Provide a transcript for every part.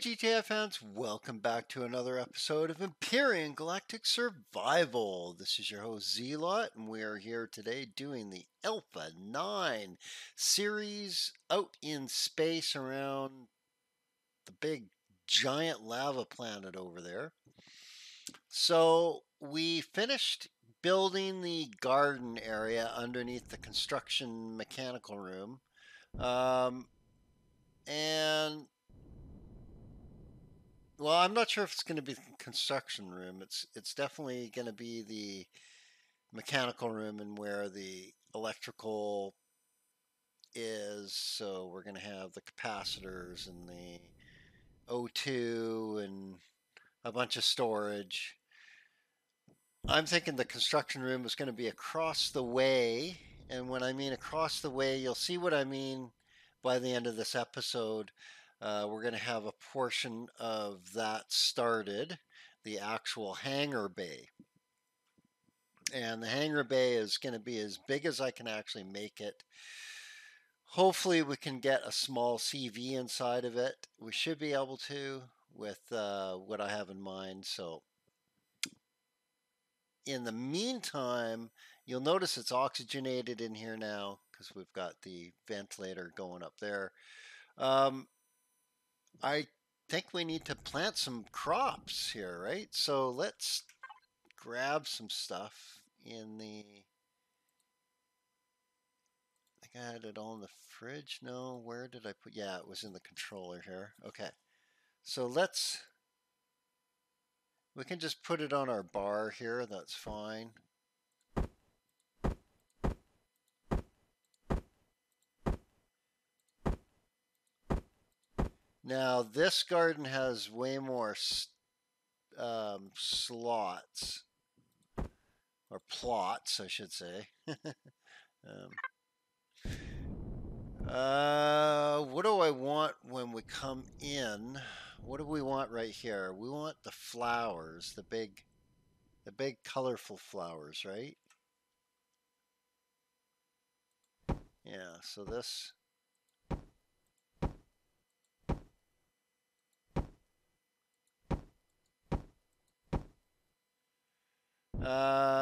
Hey GTA fans, welcome back to another episode of Empyrion Galactic Survival. This is your host Z-Lot, and we are here today doing the Alpha 9 series out in space around the big giant lava planet over there. So we finished building the garden area underneath the construction mechanical room. Well, I'm not sure if it's going to be the construction room. It's definitely going to be the mechanical room and where the electrical is. So we're going to have the capacitors and the O2 and a bunch of storage. I'm thinking the construction room is going to be across the way. And when I mean across the way, you'll see what I mean by the end of this episode. We're going to have a portion of that started, the actual hangar bay. And the hangar bay is going to be as big as I can actually make it. Hopefully we can get a small CV inside of it. We should be able to with what I have in mind. So in the meantime, you'll notice it's oxygenated in here now because we've got the ventilator going up there. I think we need to plant some crops here, right? So let's grab some stuff in the... I think I had it all in the fridge. No, where did I put... Yeah, it was in the controller here. Okay. So let's... We can just put it on our bar here. That's fine. Now, this garden has way more slots, or plots, I should say. What do I want when we come in? What do we want right here? We want the flowers, the big colorful flowers, right? Yeah, so this...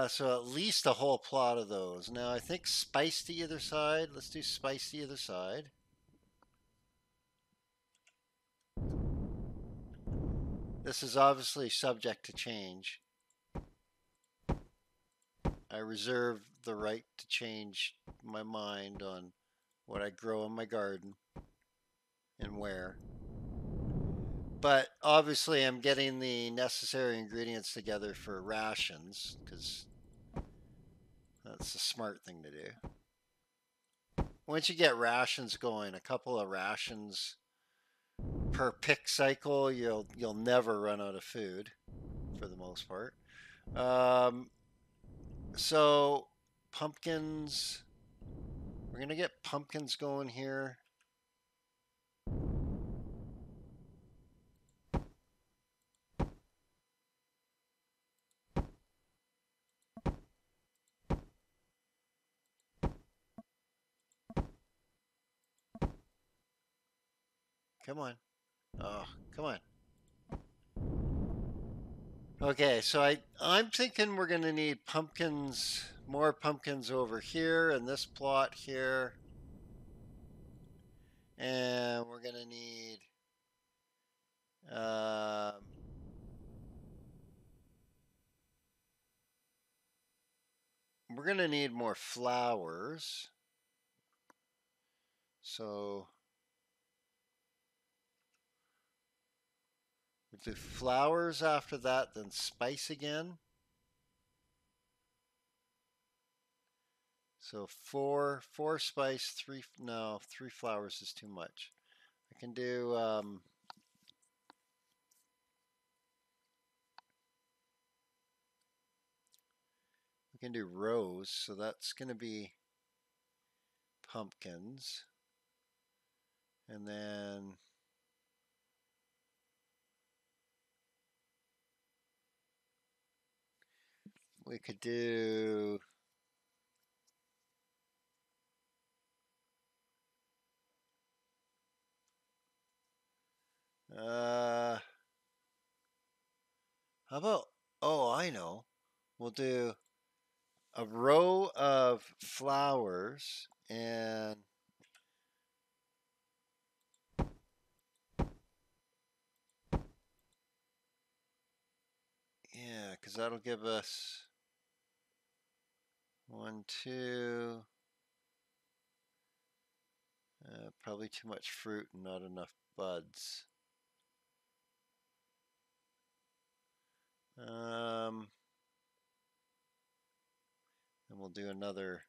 so at least a whole plot of those. Now I think spice to either side. Let's do spice to either side. This is obviously subject to change. I reserve the right to change my mind on what I grow in my garden and where. But obviously I'm getting the necessary ingredients together for rations, because that's the smart thing to do. Once you get rations going, a couple of rations per pick cycle, you'll never run out of food for the most part. So pumpkins, we're going to get pumpkins going here. Come on. Oh, come on. Okay, so I'm thinking we're going to need pumpkins, more pumpkins over here in this plot here. And we're going to need more flowers. So do flowers after that, then spice again. So four spice, three flowers is too much. I can do we can do rose, so that's going to be pumpkins, and then we could do How about, oh, I know. We'll do a row of flowers and yeah, because that'll give us 1, 2. Probably too much fruit and not enough buds. And we'll do another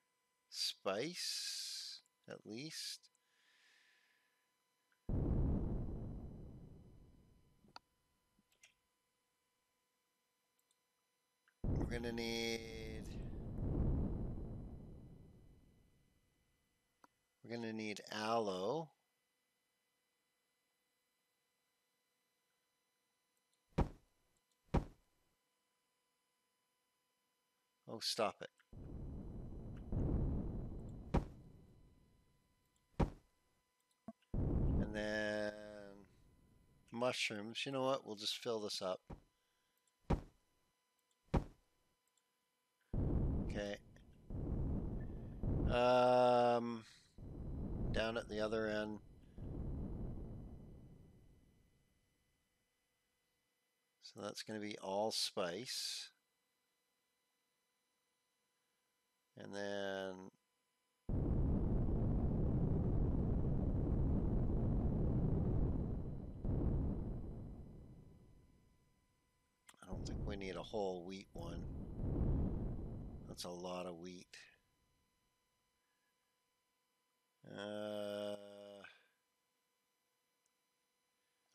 spice, at least. We're going to need... We're going to need aloe. Oh, stop it. And then mushrooms. You know what? We'll just fill this up. Okay. Down at the other end. So that's going to be allspice. And then I don't think we need a whole wheat one. That's a lot of wheat.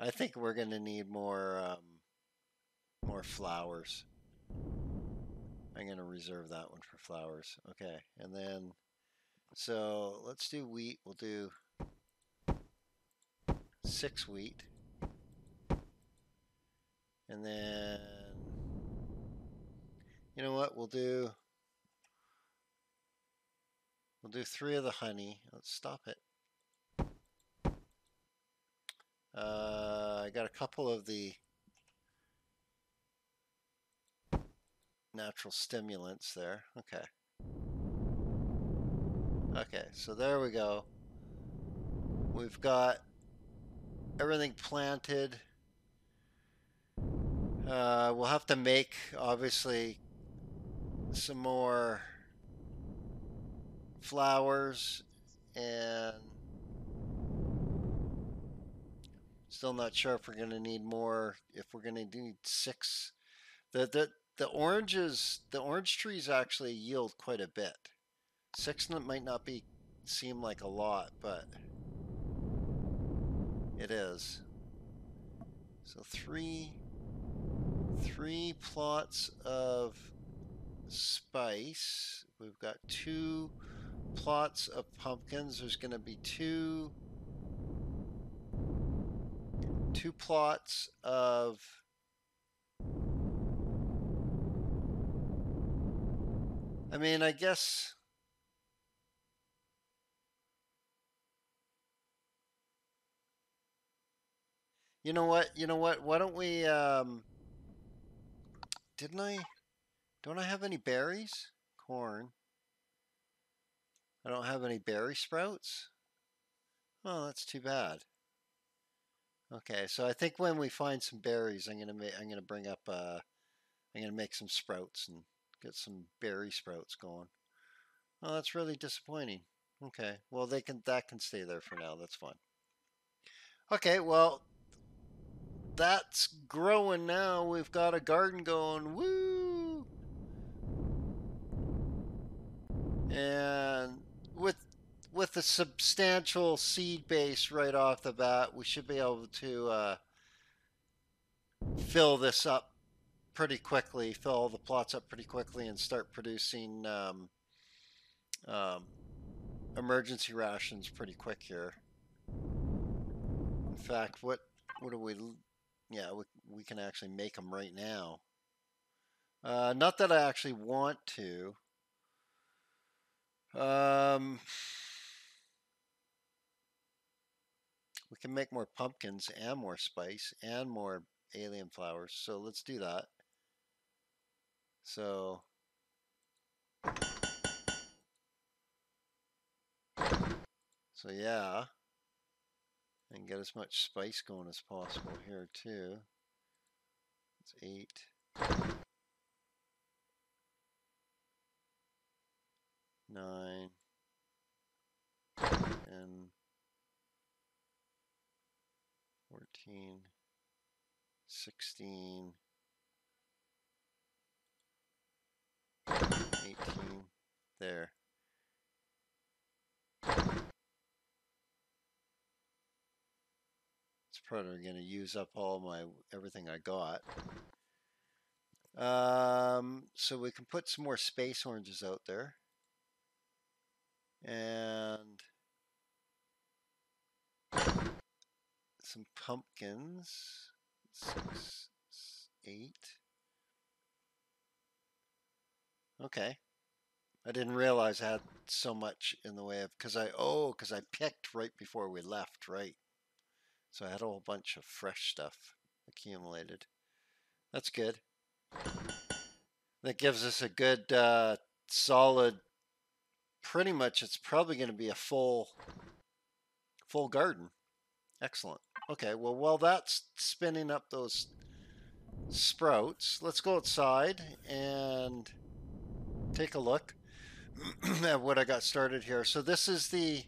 I think we're going to need more more flowers. I'm going to reserve that one for flowers. Okay, and then, so let's do wheat. We'll do 6 wheat. And then, you know what? We'll do 3 of the honey. Let's stop it. I got a couple of the natural stimulants there. Okay. Okay, so there we go. We've got everything planted. We'll have to make, obviously, some more flowers, and still not sure if we're going to need more, if we're going to need 6. The oranges, the orange trees actually yield quite a bit. 6 might not be, seem like a lot, but it is. So three plots of spice. We've got 2 plots of pumpkins. There's going to be two plots of I mean, I guess you know what? You know what? Why don't we didn't I? Don't I have any berries? Corn. I don't have any berry sprouts. Oh, that's too bad. Okay, so I think when we find some berries, I'm gonna make some sprouts and get some berry sprouts going. Oh, that's really disappointing. Okay, well that can stay there for now. That's fine. Okay, well that's growing now. We've got a garden going. Woo! And with a substantial seed base right off the bat, we should be able to fill this up pretty quickly, fill all the plots up pretty quickly, and start producing emergency rations pretty quick here. In fact, what do we? Yeah, we can actually make them right now. Not that I actually want to. We can make more pumpkins and more spice and more alien flowers, so let's do that. So yeah, and get as much space going as possible here too. It's 8, 9, and 14, 16, 18, there. It's probably going to use up all my, everything I got. So we can put some more space oranges out there. And some pumpkins, 6, 8. Okay, I didn't realize I had so much in the way of, because I picked right before we left, right? So I had a whole bunch of fresh stuff accumulated. That's good. That gives us a good solid. Pretty much, it's probably going to be a full garden. Excellent. Okay, well, while that's spinning up those sprouts, let's go outside and take a look at what I got started here. So this is the,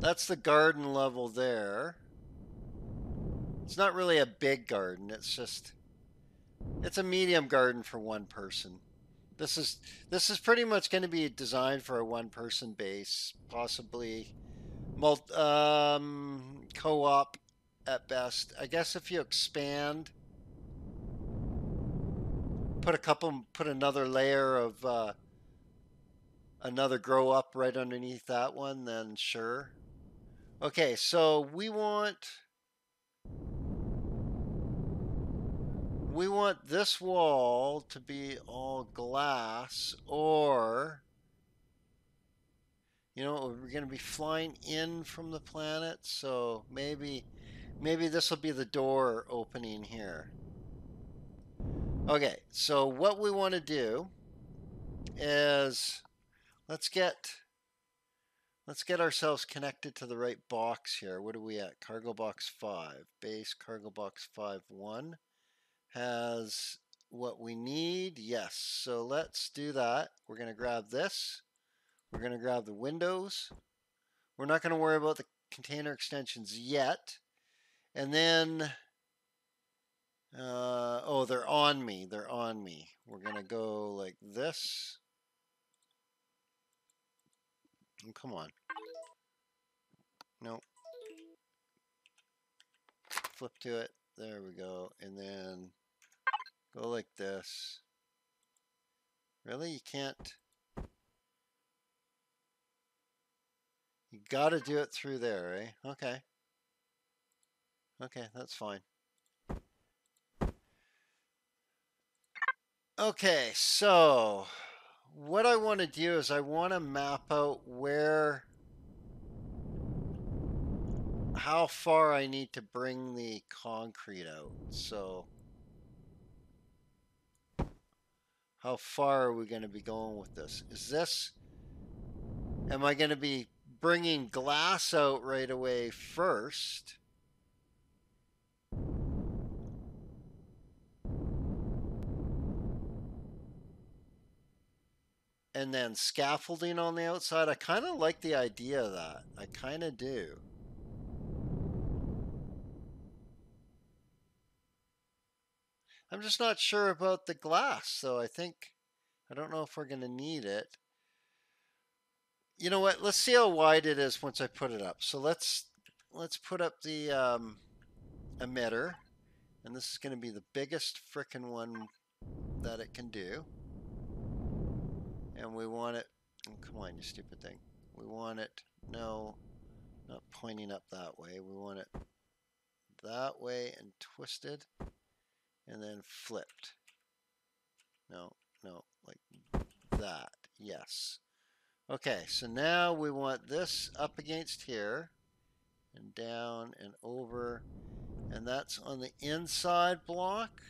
that's the garden level there. It's not really a big garden. It's just, it's a medium garden for one person. This is pretty much going to be designed for a one-person base, possibly co-op at best. I guess if you expand, put another layer of another grow up right underneath that one, then sure. Okay, so we want this wall to be all glass, or, you know, we're going to be flying in from the planet, so maybe this will be the door opening here. Okay, so what we want to do is let's get ourselves connected to the right box here. What are we at? Cargo box 5, base cargo box 5-1. Has what we need. Yes, so let's do that. We're going to grab this. We're going to grab the windows. We're not going to worry about the container extensions yet. And then oh, they're on me. We're going to go like this. Oh, come on. Nope. Flip to it. There we go. And then go like this. Really? You can't. You got to do it through there, eh? Okay. Okay, that's fine. Okay, so what I want to do is I want to map out where, how far I need to bring the concrete out. So how far are we going to be going with this? Am I going to be bringing glass out right away first? And then scaffolding on the outside? I kind of like the idea of that. I kind of do. I'm just not sure about the glass, so I don't know if we're going to need it. You know what? Let's see how wide it is once I put it up. So let's put up the emitter, and this is going to be the biggest frickin' one that it can do. And we want it. Oh, come on, you stupid thing. We want it. No, not pointing up that way. We want it that way and twisted. And then flipped. No, no, like that. Yes. Okay, so now we want this up against here and down and over. And that's on the inside block.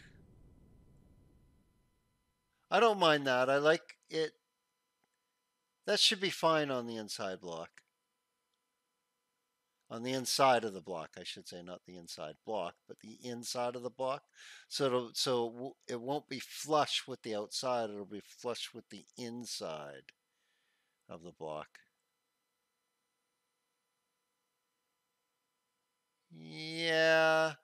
I don't mind that. I like it. That should be fine on the inside block. On the inside of the block, I should say, not the inside block, but the inside of the block. So it'll, so it won't be flush with the outside. It'll be flush with the inside of the block. Yeah.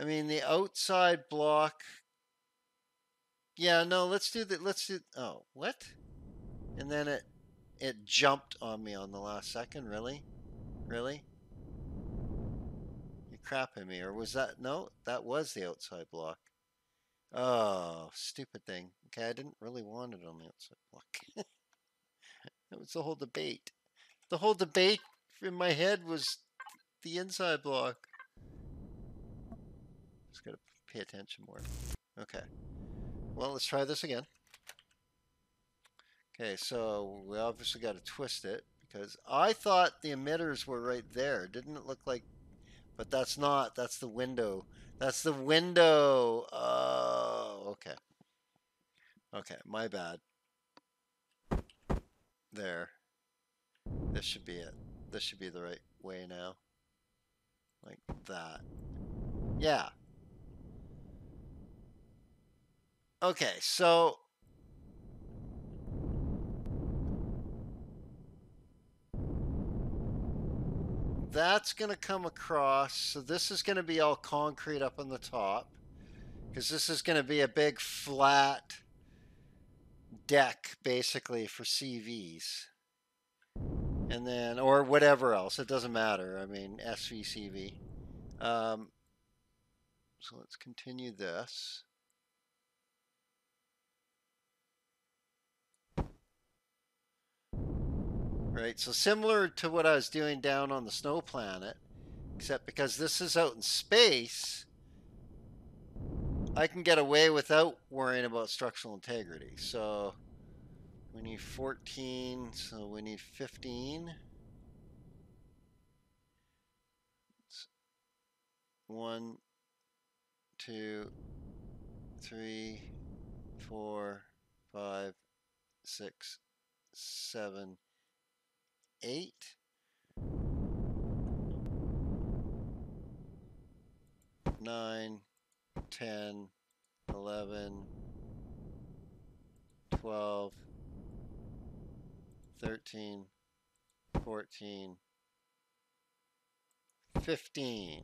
I mean, the outside block. Yeah, no, let's do that. Let's do, oh, what? And then it jumped on me on the last second. Really? Really? You're crapping me. Or was that, no, that was the outside block. Oh, stupid thing. Okay, I didn't really want it on the outside block. That was the whole debate. The whole debate in my head was the inside block. Just gotta pay attention more. Okay. Well, let's try this again. Okay, so we obviously gotta twist it, because I thought the emitters were right there. Didn't it look like, but that's not, that's the window. That's the window. Oh, okay. Okay, my bad. There. This should be it. This should be the right way now. Like that. Yeah. Okay, so that's going to come across. So this is going to be all concrete up on the top, because this is going to be a big flat deck basically for CVs. And then, or whatever else, it doesn't matter. I mean, SVCV. So let's continue this. Right, so similar to what I was doing down on the snow planet, except because this is out in space, I can get away without worrying about structural integrity. So we need 14, so we need 15. 1, 2, 3, 4, 5, 6, 7, 8. Nine, 10, 11, 12, 13, 14, 15.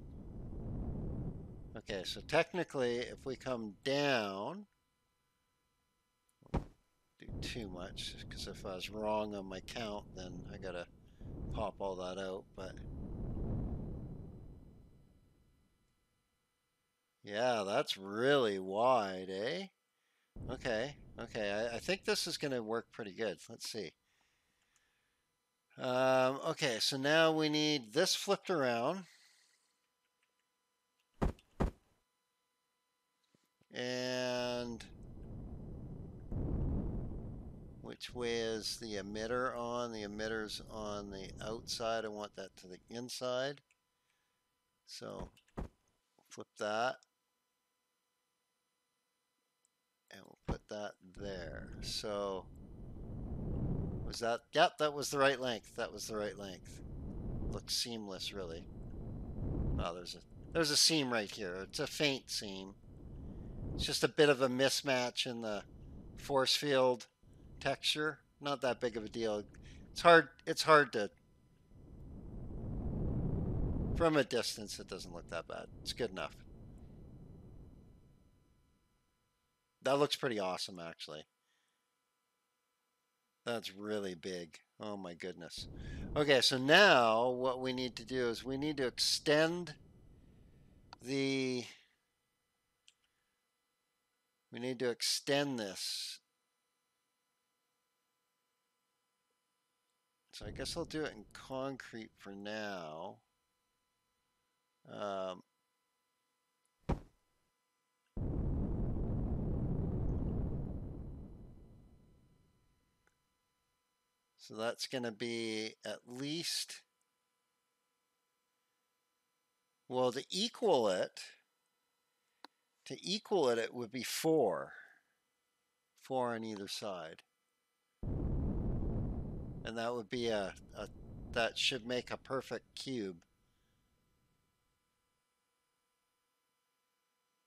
Okay, so technically, if we come down, do too much, because if I was wrong on my count, then I gotta pop all that out, but yeah, that's really wide, eh? Okay, okay, I think this is gonna work pretty good. Let's see. Okay, so now we need this flipped around. And which way is the emitter on? The emitter's on the outside. I want that to the inside. So flip that. And we'll put that there. So was that? Yep, that was the right length. That was the right length. Looks seamless, really. Oh, there's a seam right here. It's a faint seam. It's just a bit of a mismatch in the force field texture. Not that big of a deal. It's hard to, from a distance, it doesn't look that bad. It's good enough. That looks pretty awesome, actually. That's really big. Oh my goodness. Okay, so now what we need to do is we need to extend the, we need to extend this. So I guess I'll do it in concrete for now. So that's going to be at least, well, to equal it, it would be 4. 4 on either side. And that would be that should make a perfect cube.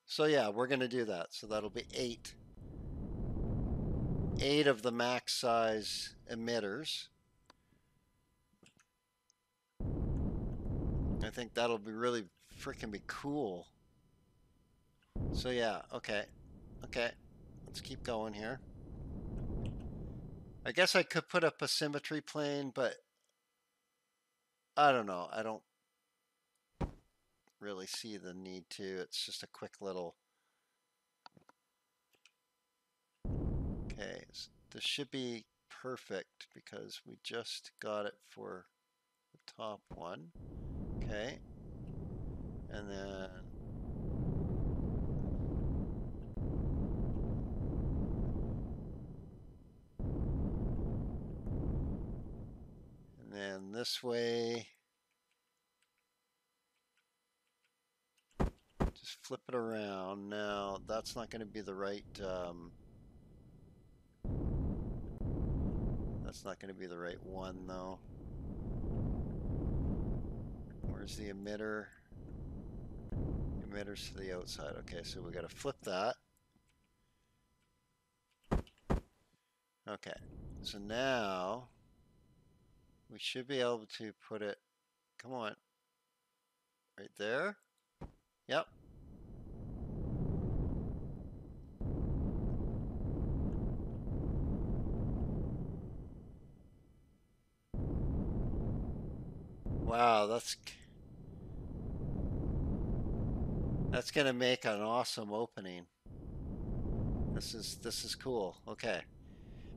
So yeah, we're going to do that. So that'll be 8. 8 of the max size emitters. I think that'll be really freaking be cool. So yeah, okay. Okay, let's keep going here. I guess I could put up a symmetry plane, but I don't know. I don't really see the need to. It's just a quick little... Okay, so this should be perfect because we just got it for the top one. Okay, and then... And this way, just flip it around. Now, that's not going to be the right, that's not going to be the right one, though. Where's the emitter? Emitter's to the outside. Okay, so we got to flip that. Okay, so now... we should be able to put it, come on, right there. Yep. Wow, that's gonna make an awesome opening. This is cool. Okay.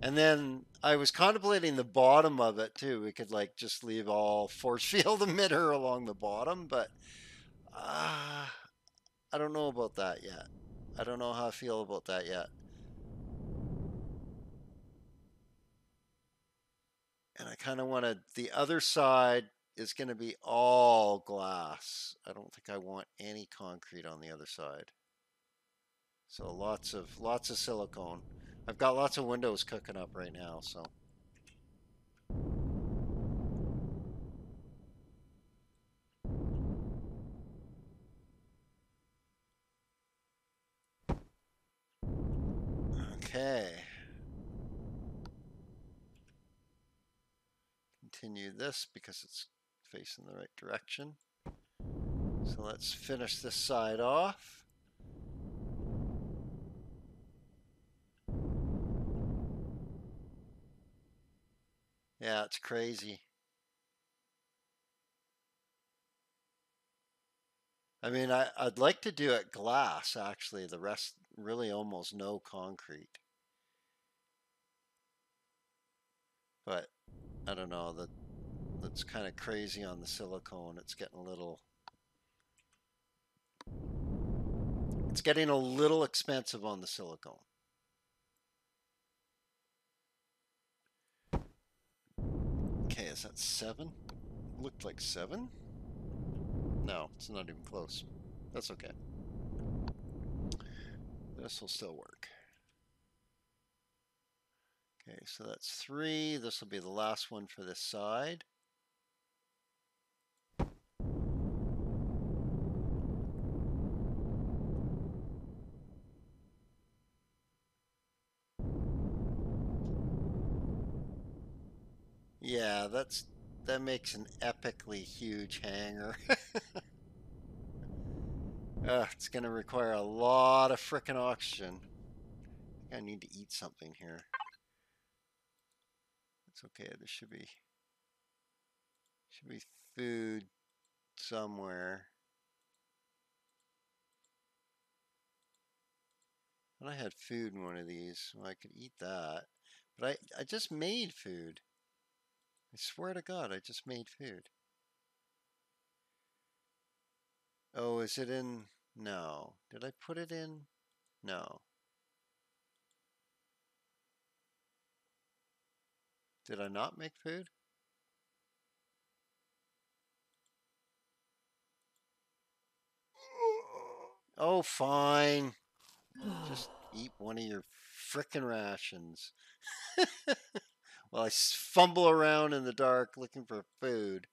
And then I was contemplating the bottom of it too. We could like just leave all force field emitter along the bottom, but I don't know about that yet. I don't know how I feel about that yet. And I kind of wanted, the other side is going to be all glass. I don't think I want any concrete on the other side. So lots of silicone. I've got lots of windows cooking up right now, so. Okay. Continue this because it's facing the right direction. So let's finish this side off. Yeah, it's crazy. I mean, I'd like to do it glass, actually. The rest, really almost no concrete. But, I don't know, that's kind of crazy on the silicone. It's getting a little... it's getting a little expensive on the silicone. Okay, is that 7? Looked like 7? No, it's not even close. That's okay. This will still work. Okay, so that's 3. This will be the last one for this side. Yeah, that makes an epically huge hangar. It's going to require a lot of frickin' oxygen. I need to eat something here. It's okay, there should be food somewhere. And I had food in one of these, well, I could eat that. But I just made food. I swear to God, I just made food. Oh, is it in? No. Did I put it in? No. Did I not make food? Oh, fine. Just eat one of your frickin' rations. While I fumble around in the dark looking for food.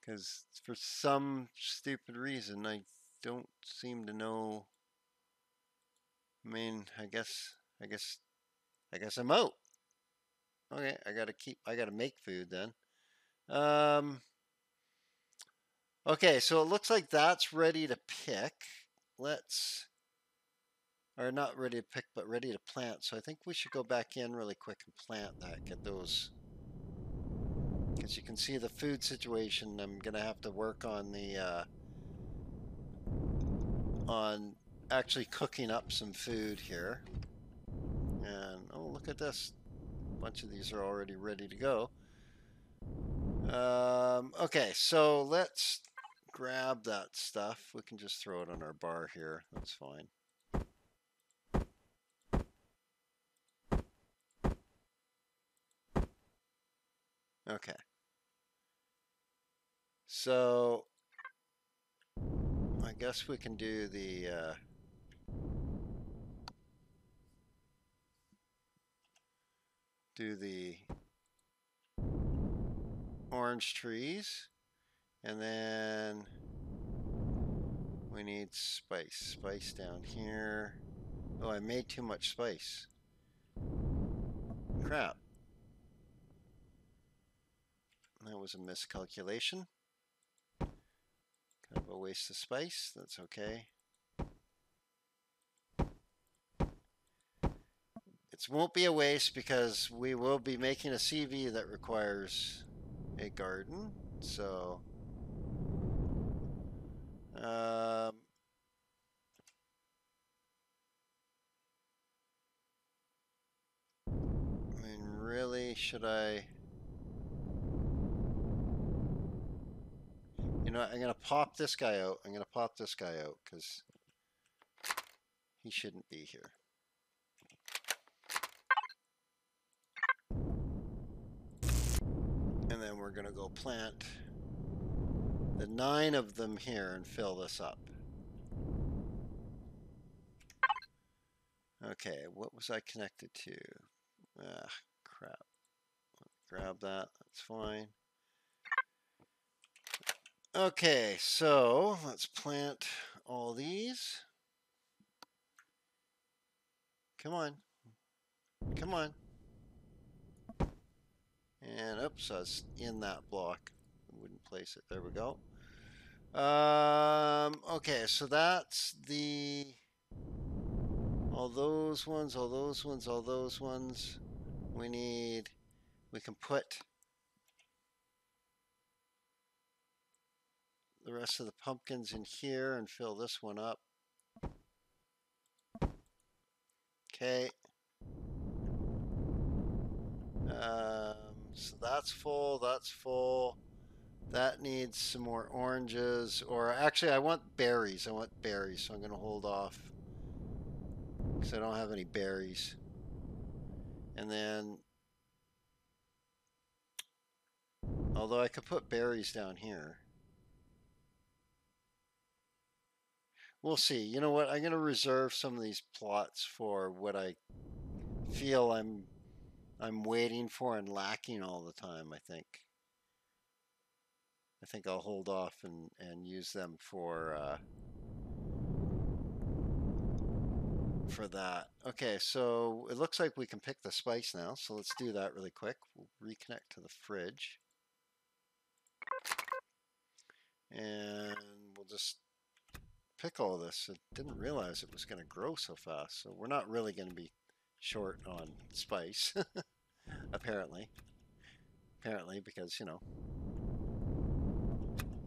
Because for some stupid reason, I don't seem to know. I mean, I guess I'm out. Okay, I gotta make food then. Okay, so it looks like that's ready to pick. Or not ready to pick, but ready to plant. So I think we should go back in really quick and plant that, get those. Because you can see the food situation, I'm gonna have to work on the on actually cooking up some food here. And oh, look at this, a bunch of these are already ready to go. Okay, so let's grab that stuff. We can just throw it on our bar here, that's fine. Okay. So I guess we can do the orange trees, and then we need spice. Spice down here. Oh, I made too much spice. Crap. That was a miscalculation. Kind of a waste of spice. That's okay. It won't be a waste because we will be making a CV that requires a garden. So, I mean, really, should I? You know, I'm gonna pop this guy out. I'm gonna pop this guy out because he shouldn't be here. And then we're gonna go plant the 9 of them here and fill this up. Okay, what was I connected to? Ah, crap. Grab that. That's fine. Okay, so let's plant all these. Come on. Come on. And oops, I was in that block. I wouldn't place it. There we go. Okay, so that's the all those ones, all those ones, all those ones. We need, we can put the rest of the pumpkins in here and fill this one up. Okay. So that's full, that's full. That needs some more oranges, or actually I want berries. I want berries, so I'm going to hold off because I don't have any berries. And then, although I could put berries down here. We'll see. You know what? I'm going to reserve some of these plots for what I feel I'm waiting for and lacking all the time, I think. I think I'll hold off and use them for that. Okay, so it looks like we can pick the spice now, so let's do that really quick. We'll reconnect to the fridge. And we'll just pick all this. I didn't realize it was going to grow so fast, so we're not really going to be short on spice. apparently, because, you know,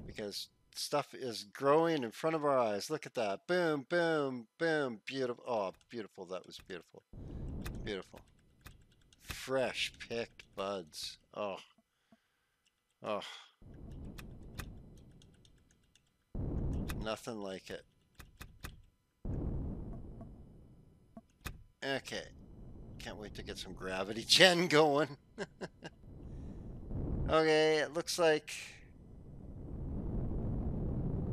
because stuff is growing in front of our eyes. Look at that. Boom, boom, boom. Beautiful. Oh, beautiful. That was beautiful. Beautiful. Fresh picked buds. Oh, oh. Nothing like it. Okay. Can't wait to get some Gravity Gen going. Okay, it looks like...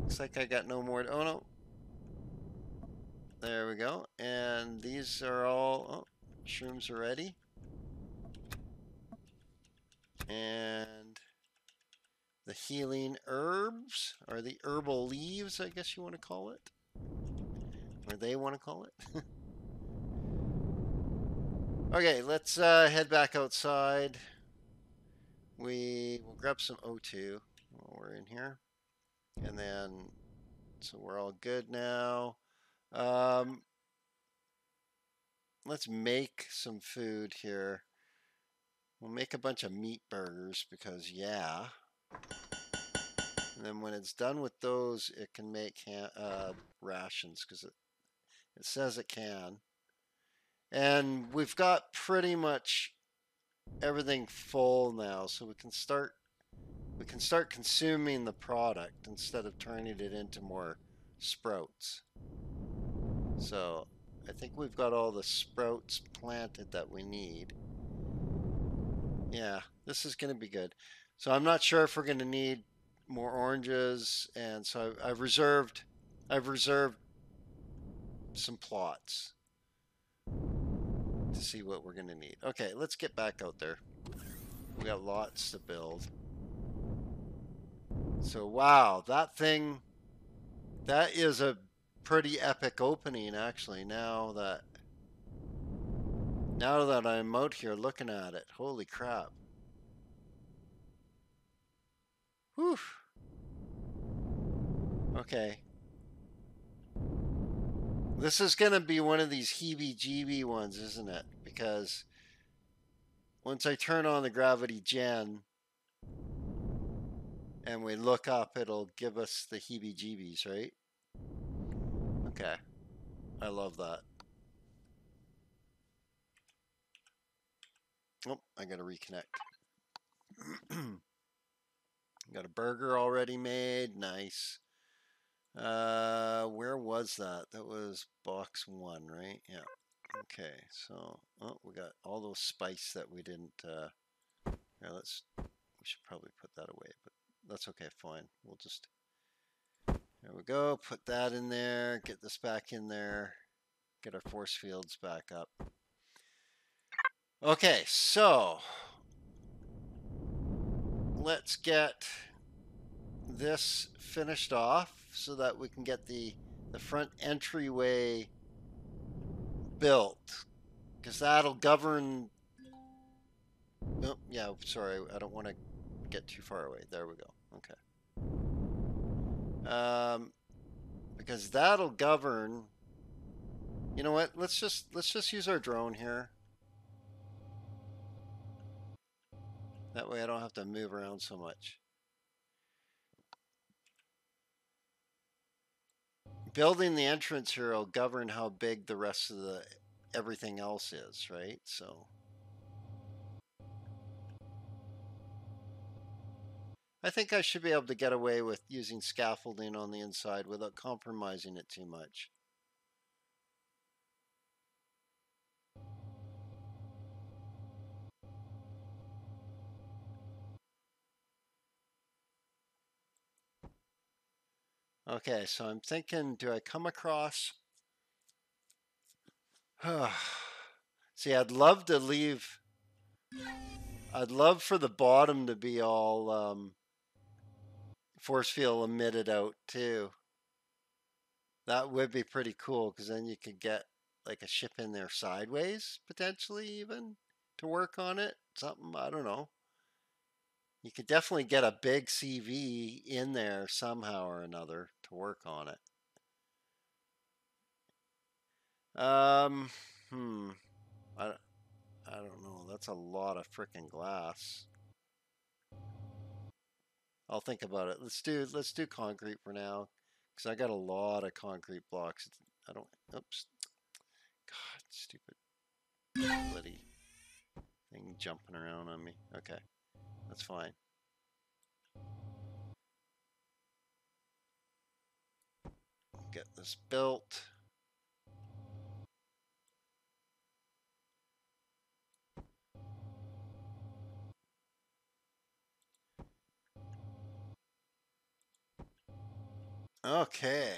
looks like I got no more... oh, no. There we go. And these are all, oh, shrooms are ready. And the healing herbs, or the herbal leaves, I guess you want to call it. Or they want to call it. Okay, let's head back outside. We will grab some O2 while we're in here. And then, so we're all good now. Let's make some food here. We'll make a bunch of meat burgers because, yeah. And then when it's done with those, it can make rations because it says it can. And we've got pretty much everything full now, so we can start consuming the product instead of turning it into more sprouts. So I think we've got all the sprouts planted that we need. Yeah, this is going to be good. So I'm not sure if we're going to need more oranges, and so I've reserved some plots to see what we're going to need. Okay, let's get back out there. We got lots to build. So wow, that thing, that is a pretty epic opening actually, now that I'm out here looking at it. Holy crap. Whew. Okay. This is going to be one of these heebie-jeebie ones, isn't it? Because once I turn on the Gravity Gen and we look up, it'll give us the heebie-jeebies, right? Okay. I love that. Oh, I got to reconnect. Got a burger already made. Nice. Where was that? That was box one, right? Yeah. Okay, so, oh, we got all those spice that we didn't, yeah, we should probably put that away, but that's okay, fine. We'll just, there we go, put that in there, get this back in there, get our force fields back up. Okay, so, let's get this finished off so that we can get the front entryway built, because that'll govern. Oh, yeah, sorry, I don't want to get too far away. There we go. Okay. Because that'll govern. You know what? Let's just use our drone here. That way I don't have to move around so much. Building the entrance here will govern how big the rest of the everything else is, right? So I think I should be able to get away with using scaffolding on the inside without compromising it too much. Okay, so I'm thinking, do I come across? See, I'd love for the bottom to be all force field emitted out too. That would be pretty cool, because then you could get like a ship in there sideways, potentially even, to work on it. Something, I don't know. You could definitely get a big CV in there somehow or another to work on it. I don't know. That's a lot of freaking glass. I'll think about it. Let's do concrete for now, because I got a lot of concrete blocks. I don't. Oops. God, stupid bloody thing jumping around on me. Okay. That's fine. Get this built. Okay.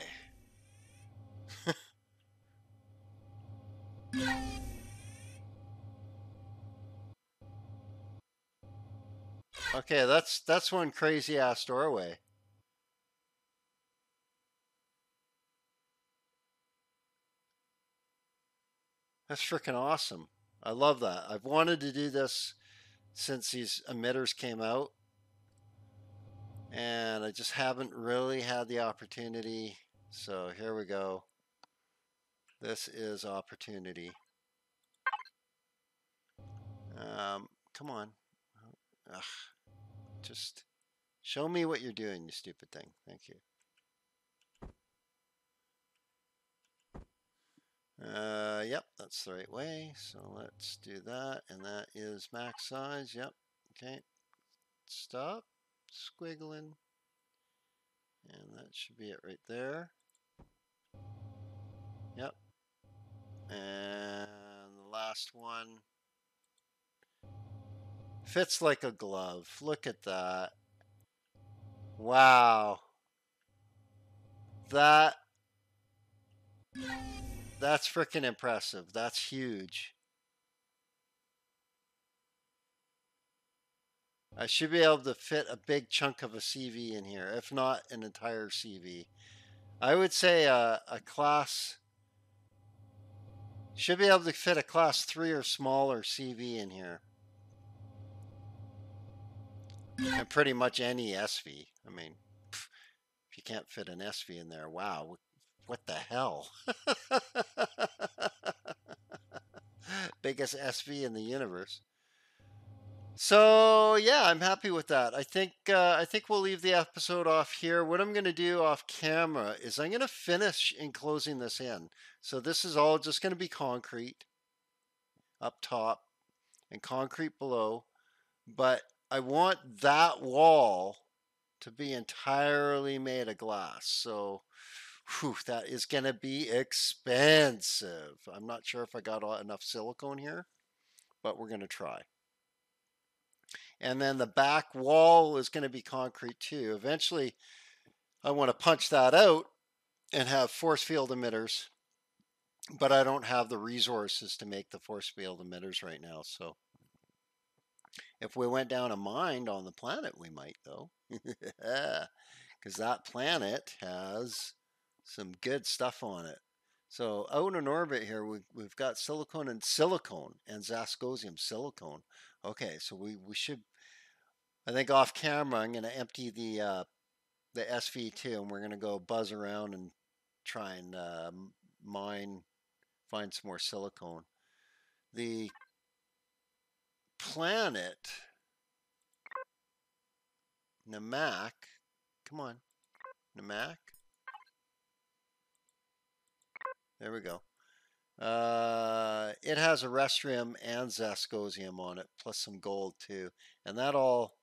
Okay, that's one crazy ass doorway. That's freaking awesome. I love that. I've wanted to do this since these emitters came out, and I just haven't really had the opportunity. So here we go. This is opportunity. Come on. Ugh. Just show me what you're doing, you stupid thing. Thank you. Yep, that's the right way. So let's do that. And that is max size. Yep. Okay. Stop squiggling. And that should be it right there. Yep. And the last one fits like a glove. Look at that. Wow. That's freaking impressive. That's huge. I should be able to fit a big chunk of a CV in here, if not an entire CV. I would say a class... Should be able to fit a class 3 or smaller CV in here. And pretty much any SV. I mean, if you can't fit an SV in there, wow. What the hell? Biggest SV in the universe. So yeah, I'm happy with that. I think we'll leave the episode off here. What I'm going to do off camera is I'm going to finish enclosing this in. So this is all just going to be concrete up top and concrete below. But I want that wall to be entirely made of glass. So whew, that is going to be expensive. I'm not sure if I got enough silicone here, but we're going to try. And then the back wall is going to be concrete too. Eventually, I want to punch that out and have force field emitters, but I don't have the resources to make the force field emitters right now. So if we went down a mine on the planet, we might though, because that planet has some good stuff on it. So out in orbit here, we've got silicon and silicone and Zascosium silicone. Okay, so we should, I think off camera, I'm going to empty the SV2 and we're going to go buzz around and try and find some more silicone. The planet, Namac, come on, Namac. There we go. It has Erestrum and Zascosium on it, plus some gold too. And that all,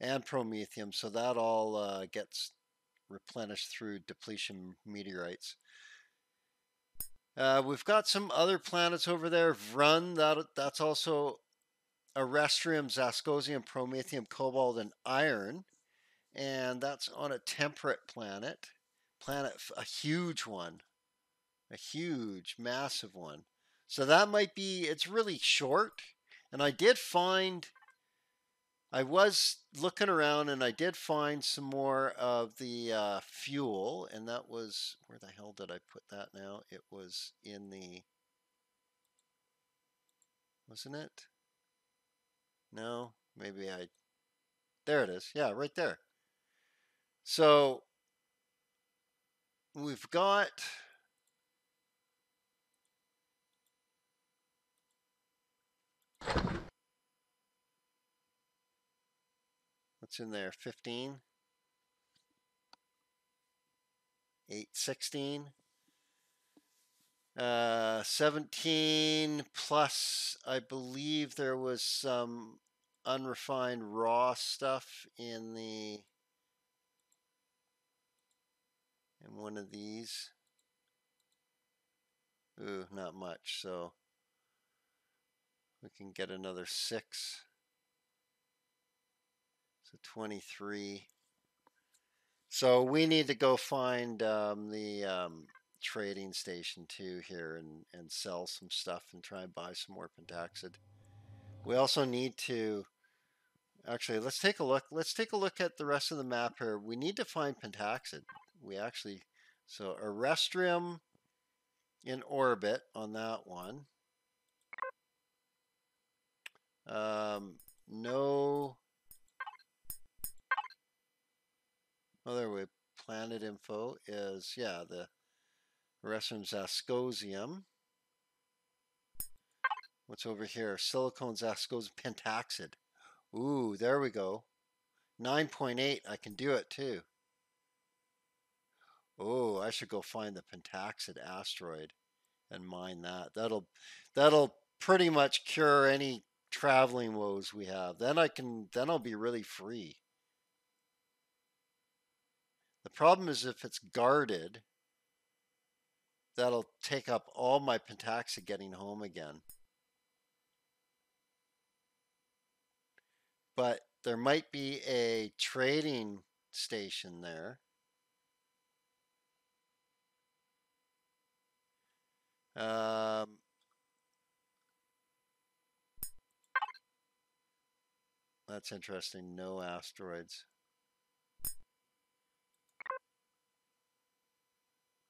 and Promethium, so that all gets replenished through depletion meteorites. We've got some other planets over there. Vrun, that's also Erestrum, Zascosium, Promethium, Cobalt, and Iron. And that's on a temperate planet. A huge one. A huge, massive one. So that might be, it's really short. And I did find, I was looking around and I did find some more of the fuel. And that was, where the hell did I put that now? It was in the, wasn't it? No, maybe I, there it is. Yeah, right there. So we've got... What's in there? 15, 8, 16, 17 plus I believe there was some unrefined raw stuff in the, in one of these. Ooh, not much, so we can get another 6. So 23. So we need to go find the trading station too here and sell some stuff and try and buy some more Pentaxid. We also need to Actually, let's take a look. Let's take a look at the rest of the map here. We need to find Pentaxid. We actually, so Erestrum in orbit on that one. No. Oh, there we planet info is, yeah, the Erestrum Zascosium. What's over here? Silicon Zascosium Pentaxid. Ooh, there we go. 9.8, I can do it too. Oh, I should go find the Pentaxid asteroid and mine that. That'll pretty much cure any traveling woes we have. Then I'll be really free. The problem is if it's guarded, that'll take up all my Pentaxid getting home again. But there might be a trading station there. That's interesting. No asteroids.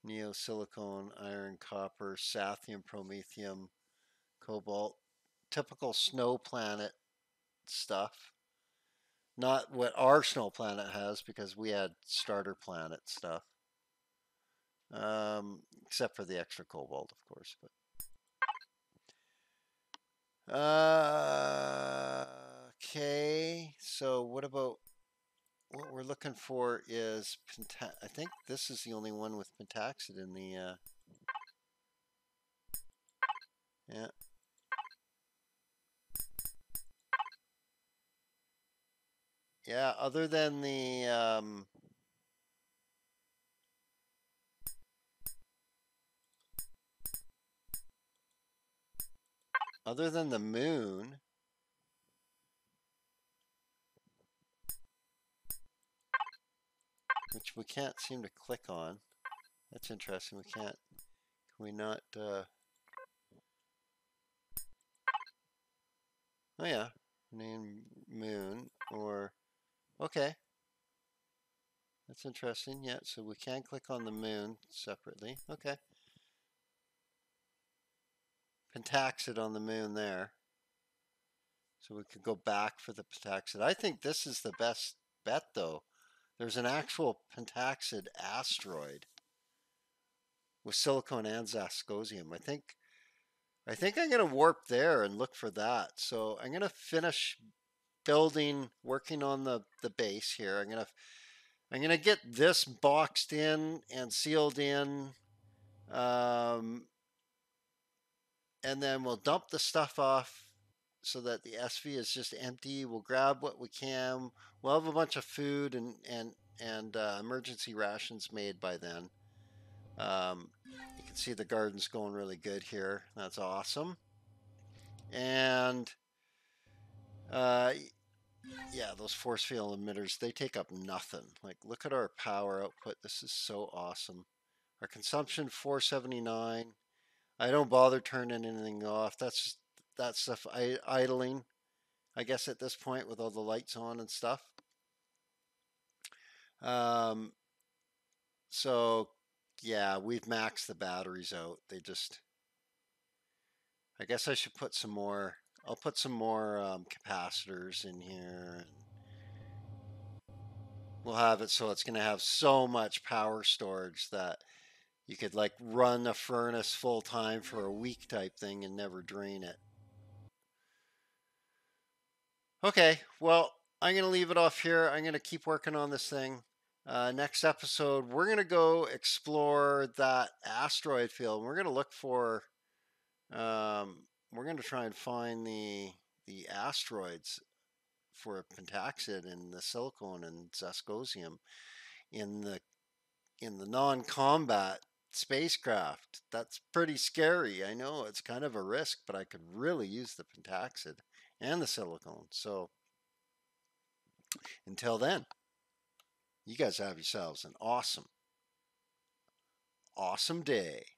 Neo-silicon, iron, copper, Sathium, Promethium, Cobalt. Typical snow planet stuff. Not what our snow planet has, because we had starter planet stuff. Except for the extra cobalt, of course. But okay, so what about... What we're looking for is... I think this is the only one with Pentaxid in the... Yeah. Yeah, other than the moon, which we can't seem to click on. That's interesting. We can't. Can we not? Oh yeah, name moon or. Okay, that's interesting. Yeah, so we can click on the moon separately. Okay. Pentaxid on the moon there. So we could go back for the Pentaxid. I think this is the best bet, though. There's an actual Pentaxid asteroid with silicon and Zascosium. I think I'm going to warp there and look for that. So I'm going to finish... building, working on the base here. I'm gonna get this boxed in and sealed in, and then we'll dump the stuff off so that the SV is just empty. We'll grab what we can. We'll have a bunch of food and emergency rations made by then. You can see the garden's going really good here. That's awesome. And yeah, those force field emitters, they take up nothing. Like, look at our power output. This is so awesome. Our consumption, 479. I don't bother turning anything off. That's that stuff idling, I guess, at this point with all the lights on and stuff. So, yeah, we've maxed the batteries out. They just... I guess I should put some more... I'll put some more capacitors in here. And we'll have it so it's going to have so much power storage that you could like run a furnace full time for a week type thing and never drain it. Okay, well, I'm going to leave it off here. I'm going to keep working on this thing. Next episode, we're going to go explore that asteroid field. We're going to look for... we're going to try and find the asteroids for Pentaxid and the silicon and Zascosium in the non-combat spacecraft. That's pretty scary. I know it's kind of a risk, but I could really use the Pentaxid and the silicon. So until then, you guys have yourselves an awesome, awesome day.